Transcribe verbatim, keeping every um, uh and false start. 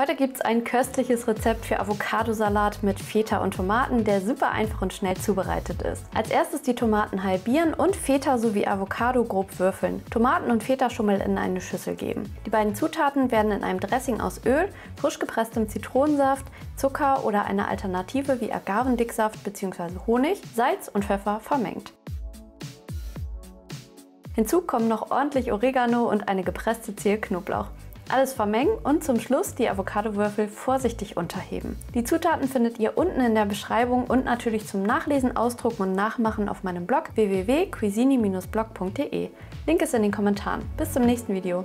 Heute gibt es ein köstliches Rezept für Avocadosalat mit Feta und Tomaten, der super einfach und schnell zubereitet ist. Als erstes die Tomaten halbieren und Feta sowie Avocado grob würfeln. Tomaten und Fetaschummel in eine Schüssel geben. Die beiden Zutaten werden in einem Dressing aus Öl, frisch gepresstem Zitronensaft, Zucker oder einer Alternative wie Agavendicksaft bzw. Honig, Salz und Pfeffer vermengt. Hinzu kommen noch ordentlich Oregano und eine gepresste Zehe Knoblauch. Alles vermengen und zum Schluss die Avocadowürfel vorsichtig unterheben. Die Zutaten findet ihr unten in der Beschreibung und natürlich zum Nachlesen, Ausdrucken und Nachmachen auf meinem Blog w w w punkt cuisini bindestrich blog punkt de. Link ist in den Kommentaren. Bis zum nächsten Video.